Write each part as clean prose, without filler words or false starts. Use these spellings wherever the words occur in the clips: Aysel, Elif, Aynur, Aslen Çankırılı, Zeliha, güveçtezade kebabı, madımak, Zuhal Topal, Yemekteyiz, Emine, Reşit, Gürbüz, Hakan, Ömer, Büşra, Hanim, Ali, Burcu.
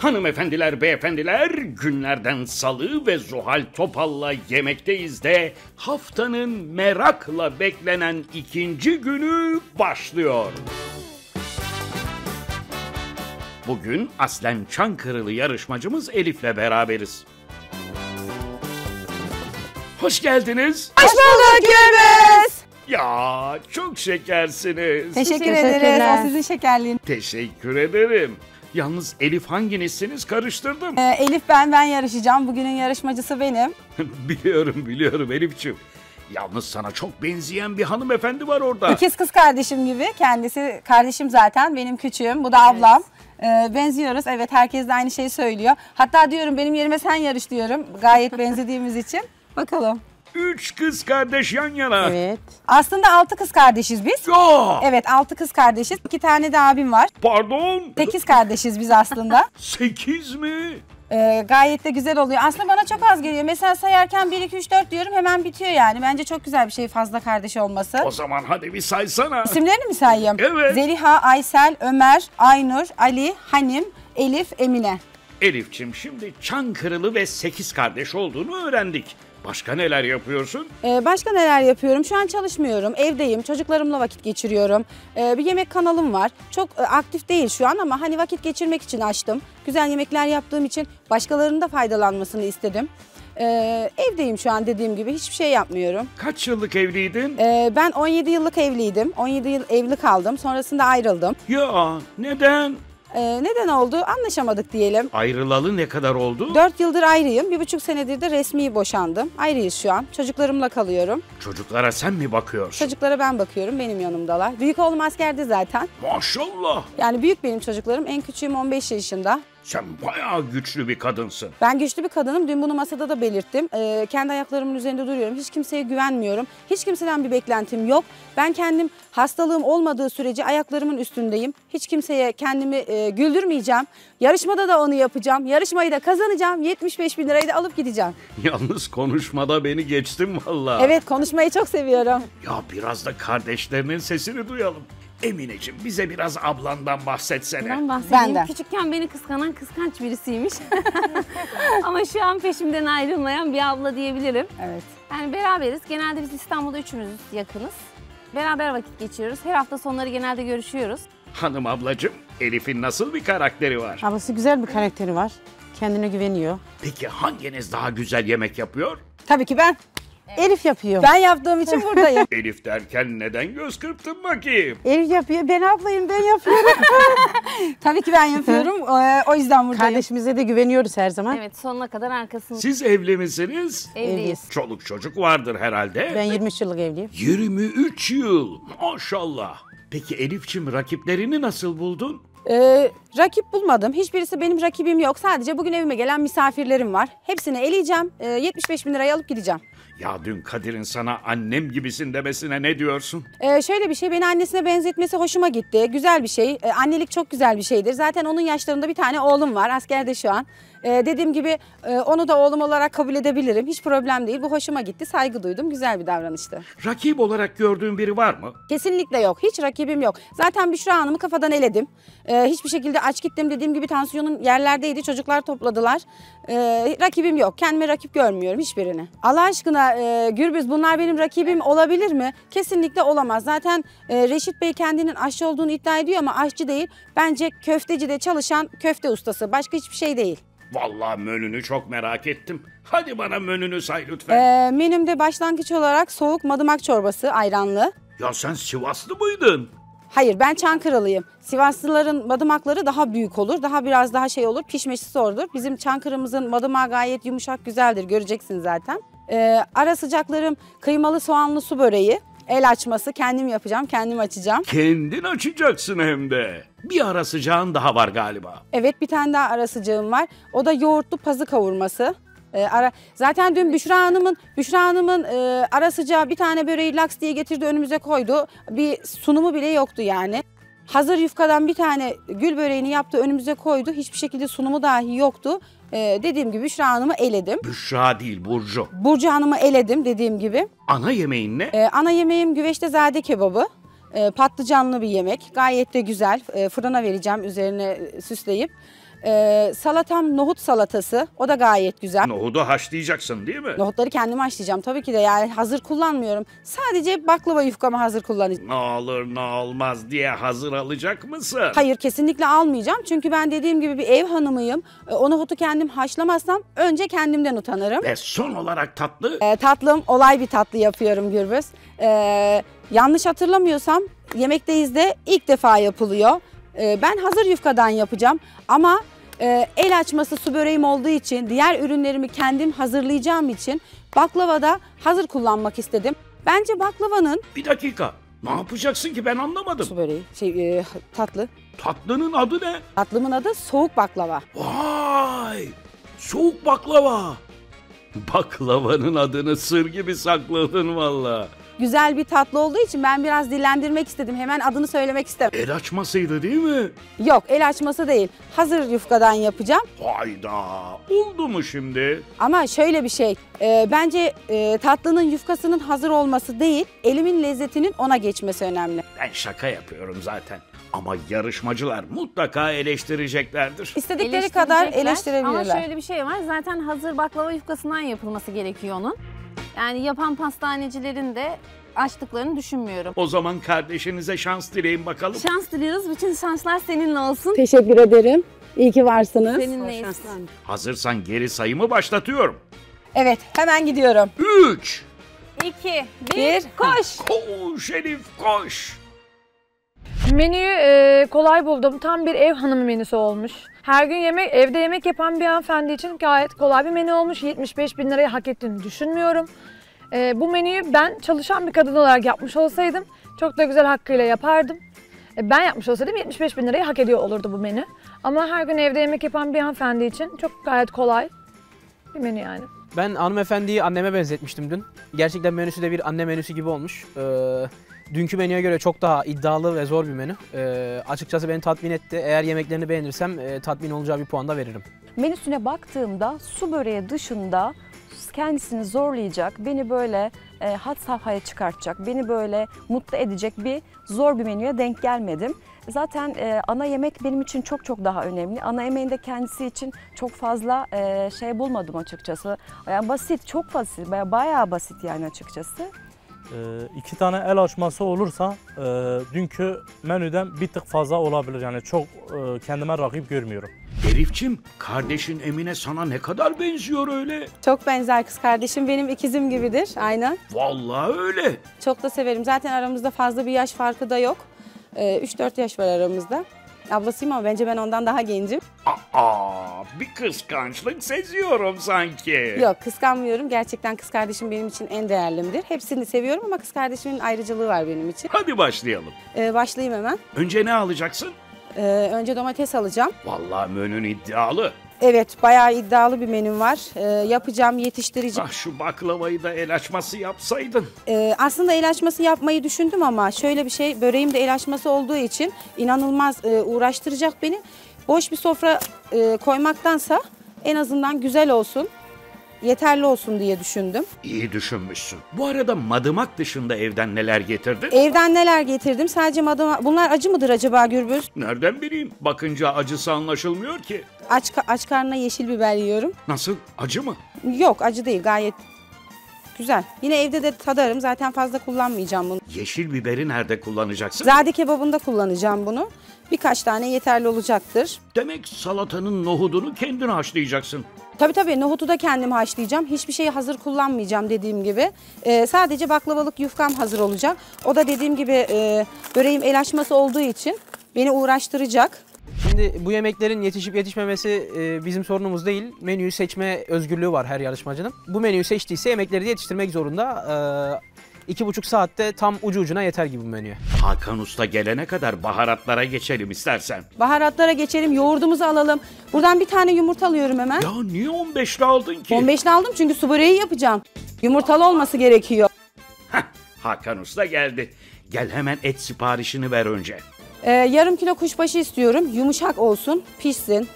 Hanımefendiler, beyefendiler, günlerden salı ve Zuhal Topal'la yemekteyiz de haftanın merakla beklenen ikinci günü başlıyor. Bugün Aslen Çankırılı yarışmacımız Elif'le beraberiz. Hoş geldiniz. Hoş bulduk Gürbüz. Ya çok şekersiniz. Teşekkür ederiz. O sizin şekerliğiniz. Teşekkür ederim. Yalnız Elif hanginizsiniz? Karıştırdım. Elif ben yarışacağım. Bugünün yarışmacısı benim. Biliyorum Elif'ciğim. Yalnız sana çok benzeyen bir hanımefendi var orada. İkiz kız kardeşim gibi. Kendisi kardeşim zaten. Benim küçüğüm. Bu da ablam. Evet. Benziyoruz. Evet, herkes de aynı şeyi söylüyor. Hatta diyorum benim yerime sen yarış diyorum. Gayet benzediğimiz için. Bakalım. 3 kız kardeş yan yana. Evet. Aslında 6 kız kardeşiz biz. Yo. Evet, 6 kız kardeşiz. 2 tane de abim var. Pardon. 8 kardeşiz biz aslında. 8 mi? Gayet de güzel oluyor. Aslında bana çok az geliyor. Mesela sayarken 1, 2, 3, 4 diyorum hemen bitiyor yani. Bence çok güzel bir şey fazla kardeş olması. O zaman hadi bir saysana. İsimlerini mi sayayım? Evet. Zeliha, Aysel, Ömer, Aynur, Ali, Hanim, Elif, Emine. Elif'ciğim, şimdi Çankırılı ve 8 kardeş olduğunu öğrendik. Başka neler yapıyorsun? Başka neler yapıyorum? Şu an çalışmıyorum, evdeyim, çocuklarımla vakit geçiriyorum. Bir yemek kanalım var. Çok aktif değil şu an ama hani vakit geçirmek için açtım. Güzel yemekler yaptığım için başkalarının da faydalanmasını istedim. Evdeyim şu an, dediğim gibi hiçbir şey yapmıyorum. Kaç yıllık evliydin? Ben 17 yıllık evliydim. 17 yıl evli kaldım. Sonrasında ayrıldım. Ya neden? Neden oldu? Anlaşamadık diyelim. Ayrılalı ne kadar oldu? 4 yıldır ayrıyım. 1,5 senedir de resmi boşandım. Ayrıyız şu an. Çocuklarımla kalıyorum. Çocuklara sen mi bakıyorsun? Çocuklara ben bakıyorum. Benim yanımdalar. Büyük oğlum askerde zaten. Maşallah. Yani büyük benim çocuklarım. En küçüğüm 15 yaşında. Sen bayağı güçlü bir kadınsın. Ben güçlü bir kadınım. Dün bunu masada da belirttim. Kendi ayaklarımın üzerinde duruyorum. Hiç kimseye güvenmiyorum. Hiç kimseden bir beklentim yok. Ben kendim hastalığım olmadığı sürece ayaklarımın üstündeyim. Hiç kimseye kendimi güldürmeyeceğim. Yarışmada da onu yapacağım. Yarışmayı da kazanacağım. 75.000 lirayı da alıp gideceğim. Yalnız konuşmada beni geçtim vallahi. Evet, konuşmayı çok seviyorum. Ya biraz da kardeşlerinin sesini duyalım. Emineciğim, bize biraz ablandan bahsetsene. Ben bahsedeyim. Ben de. Küçükken beni kıskanan kıskanç birisiymiş. Ama şu an peşimden ayrılmayan bir abla diyebilirim. Evet. Yani beraberiz. Genelde biz İstanbul'da üçümüz yakınız. Beraber vakit geçiriyoruz. Her hafta sonları genelde görüşüyoruz. Hanım ablacığım, Elif'in nasıl bir karakteri var? Ablası güzel bir karakteri var. Kendine güveniyor. Peki hanginiz daha güzel yemek yapıyor? Tabii ki ben. Elif yapıyor. Ben yaptığım için buradayım. Elif derken neden göz kırptın bakayım? Elif yapıyor. Ben ablayım, ben yapıyorum. Tabii ki ben yapıyorum. O yüzden buradayım. Kardeşimize de güveniyoruz her zaman. Evet, sonuna kadar arkasında. Siz evli misiniz? Evliyiz. Çoluk çocuk vardır herhalde. Ben 23 yıllık evliyim. 23 yıl. Maşallah. Peki Elif'ciğim, rakiplerini nasıl buldun? Rakip bulmadım. Hiçbirisi benim rakibim yok. Sadece bugün evime gelen misafirlerim var. Hepsini eleyeceğim. 75.000 lirayı alıp gideceğim. Ya dün Kadir'in sana annem gibisin demesine ne diyorsun? Şöyle bir şey, beni annesine benzetmesi hoşuma gitti. Güzel bir şey. Annelik çok güzel bir şeydir. Zaten onun yaşlarında bir tane oğlum var. Askerde şu an. Dediğim gibi onu da oğlum olarak kabul edebilirim. Hiç problem değil. Bu hoşuma gitti. Saygı duydum. Güzel bir davranıştı. Rakip olarak gördüğün biri var mı? Kesinlikle yok. Hiç rakibim yok. Zaten Büşra Hanım'ı kafadan eledim. Hiçbir şekilde aç gittim. Dediğim gibi tansiyonum yerlerdeydi. Çocuklar topladılar. Rakibim yok. Kendime rakip görmüyorum hiçbirini. Allah aşkına Gürbüz, bunlar benim rakibim olabilir mi? Kesinlikle olamaz. Zaten Reşit Bey kendinin aşçı olduğunu iddia ediyor ama aşçı değil. Bence köftecide çalışan köfte ustası. Başka hiçbir şey değil. Vallahi menünü çok merak ettim. Hadi bana menünü say lütfen. Menümde başlangıç olarak soğuk madımak çorbası ayranlı. Ya sen Sivaslı mıydın? Hayır, ben Çankırılıyım. Sivaslıların madımakları daha büyük olur. Biraz daha şey olur, pişmesi zordur. Bizim Çankırımızın madımağı gayet yumuşak, güzeldir. Göreceksin zaten. Ara sıcaklarım kıymalı soğanlı su böreği. El açması, kendim yapacağım, kendim açacağım. Kendin açacaksın hem de. Bir ara sıcağın daha var galiba. Evet, bir tane daha ara sıcağım var. O da yoğurtlu pazı kavurması. Zaten dün Büşra Hanım'ın ara sıcağı bir tane böreği laks diye getirdi, önümüze koydu. Bir sunumu bile yoktu yani. Hazır yufkadan bir tane gül böreğini yaptı, önümüze koydu. Hiçbir şekilde sunumu dahi yoktu. Dediğim gibi Büşra Hanım'ı eledim. Büşra değil, Burcu. Burcu Hanım'ı eledim dediğim gibi. Ana yemeğin ne? Ana yemeğim güveçtezade kebabı. Patlıcanlı bir yemek. Gayet de güzel. Fırına vereceğim üzerine süsleyip. Salatam nohut salatası. O da gayet güzel. Nohudu haşlayacaksın değil mi? Nohutları kendim haşlayacağım tabii ki de, yani hazır kullanmıyorum. Sadece baklava yufkamı hazır kullanacağım. Ne olur ne olmaz diye hazır alacak mısın? Hayır, kesinlikle almayacağım. Çünkü ben dediğim gibi bir ev hanımıyım. O nohutu kendim haşlamazsam önce kendimden utanırım. Ve son olarak tatlı? Tatlım, olay bir tatlı yapıyorum Gürbüz. Yanlış hatırlamıyorsam Yemekteyiz de ilk defa yapılıyor. Ben hazır yufkadan yapacağım ama el açması su böreğim olduğu için, diğer ürünlerimi kendim hazırlayacağım için baklavada hazır kullanmak istedim. Bence baklavanın... Bir dakika, ne yapacaksın ki, ben anlamadım. Su böreği, tatlı. Tatlının adı ne? Tatlımın adı soğuk baklava. Vay, soğuk baklava. Baklavanın adını sır gibi sakladın valla. Güzel bir tatlı olduğu için ben biraz dillendirmek istedim. Hemen adını söylemek istemedim. El açmasıydı değil mi? Yok, el açması değil. Hazır yufkadan yapacağım. Hayda, oldu mu şimdi? Ama şöyle bir şey. Bence tatlının yufkasının hazır olması değil, elimin lezzetinin ona geçmesi önemli. Ben şaka yapıyorum zaten. Ama yarışmacılar mutlaka eleştireceklerdir. İstedikleri kadar eleştirebilirler. Ama şöyle bir şey var. Zaten hazır baklava yufkasından yapılması gerekiyor onun. Yani yapan pastanecilerin de açtıklarını düşünmüyorum. O zaman kardeşinize şans dileyin bakalım. Şans diliyoruz. Bütün şanslar seninle olsun. Teşekkür ederim. İyi ki varsınız. Seninleyiz. Hazırsan geri sayımı başlatıyorum. Evet, hemen gidiyorum. 3, 2, 1, koş! Koş Elif, koş! Menüyü kolay buldum. Tam bir ev hanımı menüsü olmuş. Her gün evde yemek yapan bir hanımefendi için gayet kolay bir menü olmuş. 75 bin lirayı hak ettiğini düşünmüyorum. Bu menüyü ben çalışan bir kadın olarak yapmış olsaydım çok da güzel hakkıyla yapardım. Ben yapmış olsaydım 75 bin lirayı hak ediyor olurdu bu menü. Ama her gün evde yemek yapan bir hanımefendi için çok gayet kolay bir menü yani. Ben hanımefendiyi anneme benzetmiştim dün. Gerçekten menüsü de bir anne menüsü gibi olmuş. Dünkü menüye göre çok daha iddialı ve zor bir menü. Açıkçası beni tatmin etti. Eğer yemeklerini beğenirsem tatmin olacağı bir puan da veririm. Menüsüne baktığımda su böreği dışında kendisini zorlayacak, beni böyle had safhaya çıkartacak, beni böyle mutlu edecek zor bir menüye denk gelmedim. Zaten ana yemek benim için çok çok daha önemli. Ana yemeğinde kendisi için çok fazla şey bulmadım açıkçası. Yani basit, çok basit, bayağı basit yani açıkçası. İki tane el açması olursa dünkü menüden bir tık fazla olabilir. Yani çok kendime rakip görmüyorum. Elifçim, kardeşin Emine sana ne kadar benziyor öyle? Çok benzer, kız kardeşim benim ikizim gibidir, aynen. Vallahi öyle. Çok da severim. Zaten aramızda fazla bir yaş farkı da yok. 3-4 yaş var aramızda. Ablasıyım ama bence ben ondan daha gencim. Aa, bir kıskançlık seziyorum sanki. Yok, kıskanmıyorum. Gerçekten kız kardeşim benim için en değerlimdir. Hepsini seviyorum ama kız kardeşimin ayrıcalığı var benim için. Hadi başlayalım. Başlayayım hemen. Önce ne alacaksın? Önce domates alacağım. Vallahi menün iddialı. Evet, bayağı iddialı bir menüm var. Yapacağım, yetiştireceğim. Ah, şu baklavayı da el açması yapsaydın. Aslında el açması yapmayı düşündüm ama şöyle bir şey, böreğim de el açması olduğu için inanılmaz uğraştıracak beni. Boş bir sofra koymaktansa en azından güzel olsun, yeterli olsun diye düşündüm. İyi düşünmüşsün. Bu arada madımak dışında evden neler getirdin? Evden neler getirdim? Sadece madımak. Bunlar acı mıdır acaba Gürbüz? Nereden bileyim? Bakınca acısı anlaşılmıyor ki. Aç karnına yeşil biber yiyorum. Nasıl? Acı mı? Yok, acı değil. Gayet güzel. Yine evde de tadarım. Zaten fazla kullanmayacağım bunu. Yeşil biberi nerede kullanacaksın? Zade kebabında kullanacağım bunu. Birkaç tane yeterli olacaktır. Demek salatanın nohudunu kendin haşlayacaksın. Tabii, nohutu da kendim haşlayacağım. Hiçbir şeyi hazır kullanmayacağım dediğim gibi. Sadece baklavalık yufkam hazır olacak. O da dediğim gibi böreğim el açması olduğu için beni uğraştıracak. Şimdi bu yemeklerin yetişip yetişmemesi bizim sorunumuz değil. Menüyü seçme özgürlüğü var her yarışmacının. Bu menüyü seçtiyse yemekleri de yetiştirmek zorunda. 2,5 saatte tam ucu ucuna yeter gibi bu menüye. Hakan Usta gelene kadar baharatlara geçelim istersen. Baharatlara geçelim, yoğurdumuzu alalım. Buradan bir tane yumurta alıyorum hemen. Ya niye 15'li aldın ki? 15'li aldım çünkü su böreği yapacağım. Yumurtalı olması gerekiyor. Heh, Hakan Usta geldi. Gel hemen et siparişini ver önce. Yarım kilo kuşbaşı istiyorum. Yumuşak olsun, pişsin.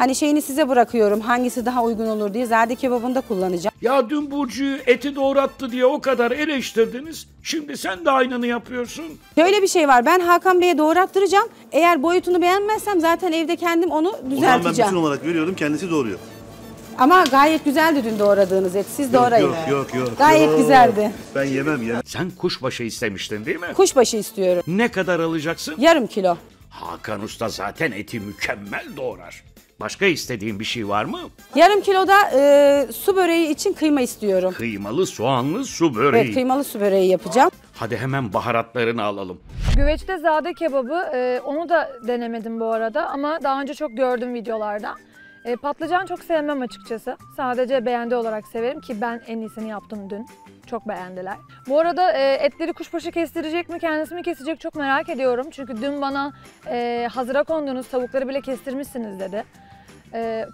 Hani şeyini size bırakıyorum, hangisi daha uygun olur diye. Zerde kebabını da kullanacağım. Ya dün Burcu'yu eti doğrattı diye o kadar eleştirdiniz. Şimdi sen de aynını yapıyorsun. Şöyle bir şey var, ben Hakan Bey'e doğrattıracağım. Eğer boyutunu beğenmezsem zaten evde kendim onu düzelteceğim. O zaman ben bütün olarak veriyorum, kendisi doğruyor. Ama gayet güzeldi dün doğradığınız et. Siz doğrayın. Yok. Gayet güzeldi. Ben yemem ya. Sen kuşbaşı istemiştin değil mi? Kuşbaşı istiyorum. Ne kadar alacaksın? Yarım kilo. Hakan Usta zaten eti mükemmel doğrar. Başka istediğin bir şey var mı? Yarım kiloda su böreği için kıyma istiyorum. Kıymalı soğanlı su böreği. Evet, kıymalı su böreği yapacağım. Hadi hemen baharatlarını alalım. Güveçte zade kebabı, onu da denemedim bu arada ama daha önce çok gördüm videolarda. Patlıcan çok sevmem açıkçası. Sadece beğendi olarak severim ki ben en iyisini yaptım dün. Çok beğendiler. Bu arada etleri kuşbaşı kestirecek mi, kendisi mi kesecek çok merak ediyorum. Çünkü dün bana hazıra konduğunuz tavukları bile kestirmişsiniz dedi.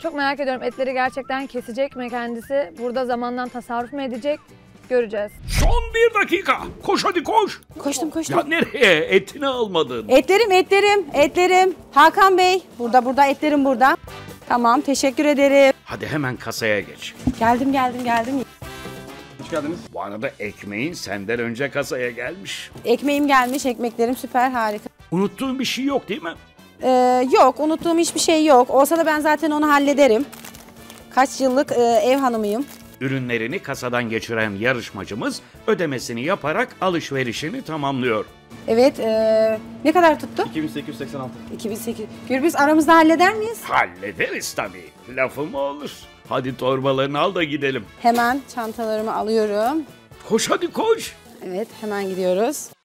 Çok merak ediyorum, etleri gerçekten kesecek mi kendisi? Burada zamandan tasarruf mu edecek? Göreceğiz. Son bir dakika. Koş hadi koş. Koştum. Ya nereye? Etini almadın. Etlerim. Hakan Bey. Burada etlerim burada. Tamam, teşekkür ederim. Hadi hemen kasaya geç. Geldim. Hoş geldiniz. Bu arada ekmeğin senden önce kasaya gelmiş. Ekmeğim gelmiş, ekmeklerim süper, harika. Unuttuğun bir şey yok değil mi? Yok, unuttuğum hiçbir şey yok. Olsa da ben zaten onu hallederim. Kaç yıllık ev hanımıyım. Ürünlerini kasadan geçiren yarışmacımız ödemesini yaparak alışverişini tamamlıyor. Evet, ne kadar tuttu? 2886. 2800. Gürbüz, aramızda halleder miyiz? Hallederiz tabii. Lafım olur. Hadi torbalarını al da gidelim. Hemen çantalarımı alıyorum. Koş hadi koş. Evet, hemen gidiyoruz.